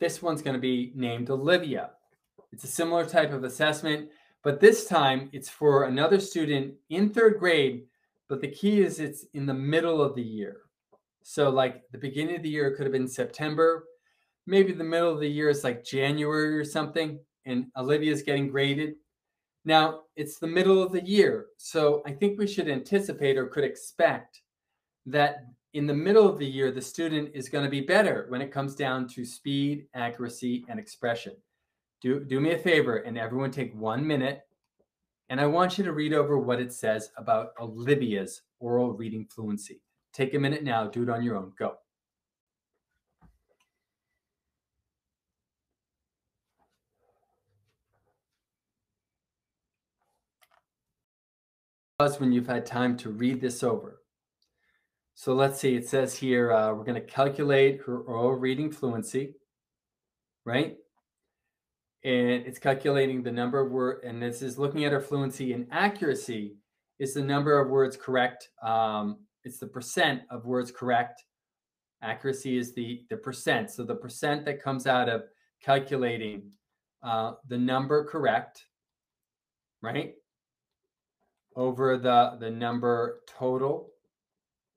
This one's going to be named Olivia. It's a similar type of assessment, but this time it's for another student in third grade, but the key is it's in the middle of the year. So like the beginning of the year could have been September. Maybe the middle of the year is like January or something, and Olivia's getting graded. Now, it's the middle of the year, so I think we should anticipate or could expect that in the middle of the year, the student is going to be better when it comes down to speed, accuracy, and expression. Do me a favor, and everyone take 1 minute, and I want you to read over what it says about Olivia's oral reading fluency. Take a minute now. Do it on your own. Go. Pause when you've had time to read this over. So let's see, it says here, we're going to calculate her oral reading fluency, right? And it's calculating the number of words, and this is looking at her fluency and accuracy is the number of words correct. It's the percent of words correct. Accuracy is the percent. So the percent that comes out of calculating the number correct, right? Over the number total.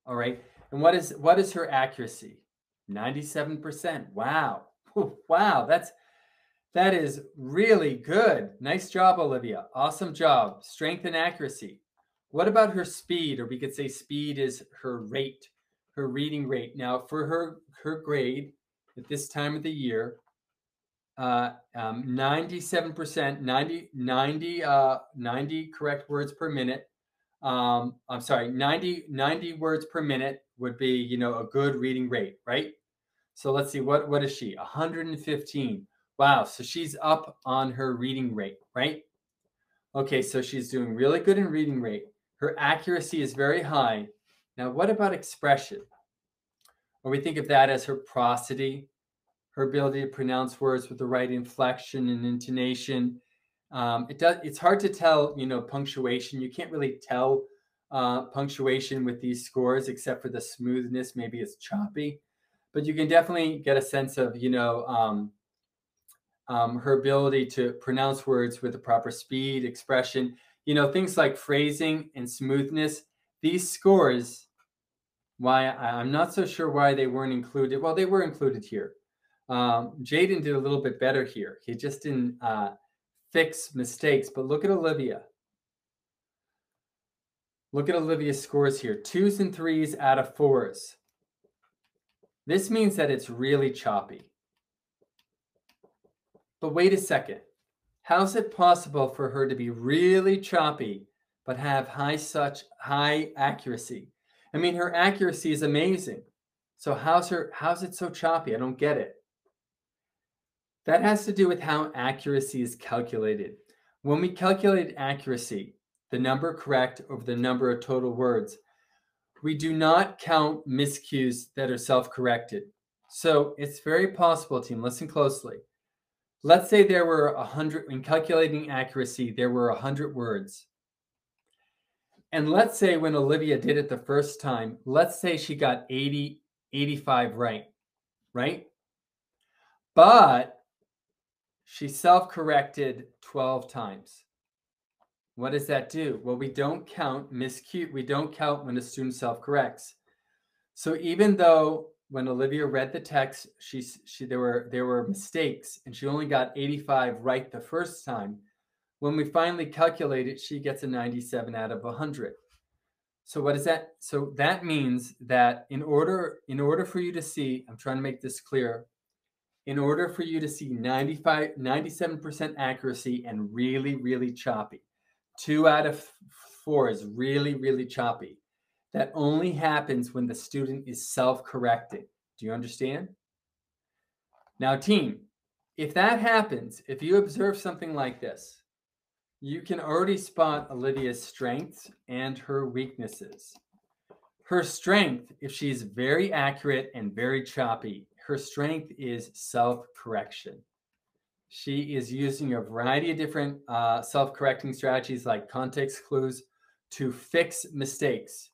All right. And what is her accuracy? 97%. Wow. Wow. That is really good. Nice job, Olivia. Awesome job. Strength and accuracy. What about her speed? Or we could say speed is her rate, her reading rate. Now for her grade at this time of the year, 97%, 90 correct words per minute. I'm sorry, 90 words per minute would be, you know, a good reading rate, right? So let's see, what is she? 115. Wow. So she's up on her reading rate, right? Okay. So she's doing really good in reading rate. Her accuracy is very high. Now, what about expression? Well, we think of that as her prosody, her ability to pronounce words with the right inflection and intonation. It's hard to tell, you know, punctuation. You can't really tell punctuation with these scores, except for the smoothness. Maybe it's choppy, but you can definitely get a sense of, you know, her ability to pronounce words with the proper speed, expression, you know, things like phrasing and smoothness. These scores, why I'm not so sure why they weren't included. Well, they were included here. Jaden did a little bit better here. He just didn't fix mistakes, but look at Olivia. Look at Olivia's scores here. 2s and 3s out of 4s. This means that it's really choppy. But wait a second. How's it possible for her to be really choppy, but have such high accuracy? I mean, her accuracy is amazing. So how's it so choppy? I don't get it. That has to do with how accuracy is calculated. When we calculate accuracy, the number correct over the number of total words, we do not count miscues that are self-corrected. So it's very possible, team, listen closely. Let's say there were 100, in calculating accuracy, there were 100 words. And let's say when Olivia did it the first time, let's say she got 85 right, right? But she self-corrected 12 times. What does that do? Well, we don't count miscue. We don't count when a student self-corrects. So even though when Olivia read the text, there were mistakes, and she only got 85 right the first time, when we finally calculate it, she gets a 97 out of 100. So what is that? So that means that in order for you to see, I'm trying to make this clear. In order for you to see 97% accuracy and really, really choppy, 2 out of 4 is really, really choppy. That only happens when the student is self-correcting. Do you understand? Now, team, if that happens, if you observe something like this, you can already spot Olivia's strengths and her weaknesses. Her strength, if she's very accurate and very choppy, her strength is self-correction. She is using a variety of different self-correcting strategies like context clues to fix mistakes.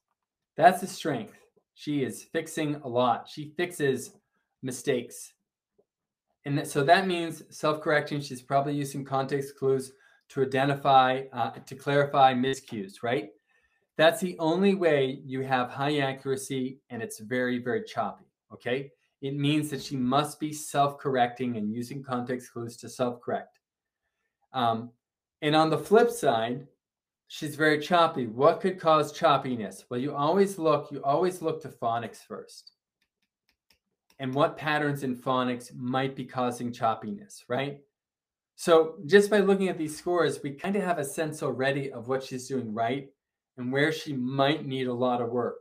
That's a strength. She is fixing a lot. She fixes mistakes. And so that means self-correcting, she's probably using context clues to identify, to clarify miscues, right? That's the only way you have high accuracy, and it's very, very choppy, okay? It means that she must be self-correcting and using context clues to self-correct. And on the flip side, she's very choppy. What could cause choppiness? Well, you always look to phonics first. And what patterns in phonics might be causing choppiness, right? So just by looking at these scores, we kind of have a sense already of what she's doing right and where she might need a lot of work.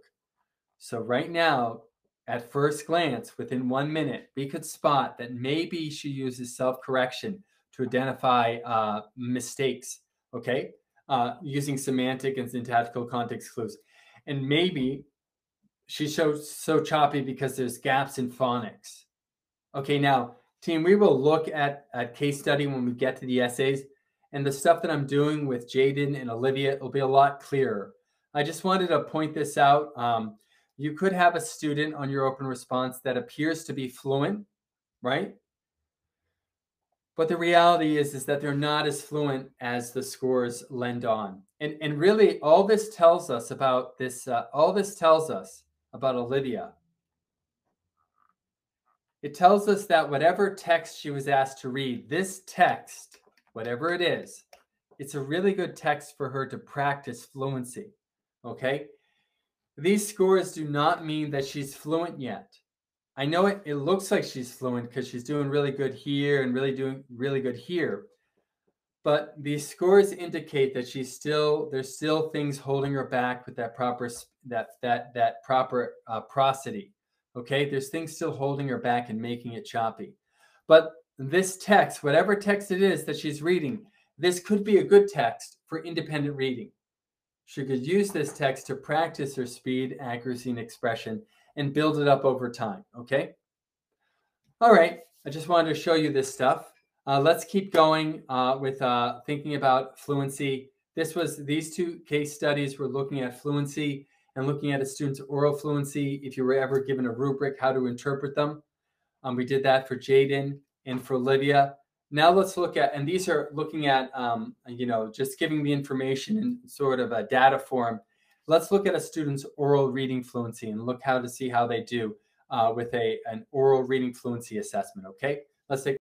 So right now, at first glance, within 1 minute, we could spot that maybe she uses self-correction to identify mistakes, okay? Using semantic and syntactical context clues. And maybe she's so choppy because there's gaps in phonics. Okay, now, team, we will look at case study when we get to the essays, and the stuff that I'm doing with Jaden and Olivia will be a lot clearer. I just wanted to point this out. You could have a student on your open response that appears to be fluent, right? But the reality is that they're not as fluent as the scores lend on. And really, all this tells us about this, Olivia. It tells us that whatever text she was asked to read, this text, whatever it is, it's a really good text for her to practice fluency, okay? These scores do not mean that she's fluent yet. I know it looks like she's fluent because she's doing really good here and doing really good here, but these scores indicate that there's still things holding her back with that proper prosody. Okay, there's things still holding her back and making it choppy. But this text, whatever text it is that she's reading, this could be a good text for independent reading. She could use this text to practice her speed, accuracy, and expression, and build it up over time, okay? All right, I just wanted to show you this stuff. Let's keep going with thinking about fluency. These two case studies were looking at fluency and looking at a student's oral fluency if you were ever given a rubric, how to interpret them. We did that for Jaden and for Olivia. Now let's look at, and these are looking at, just giving the information in sort of a data form. Let's look at a student's oral reading fluency and look how to see how they do with an oral reading fluency assessment, okay? Let's take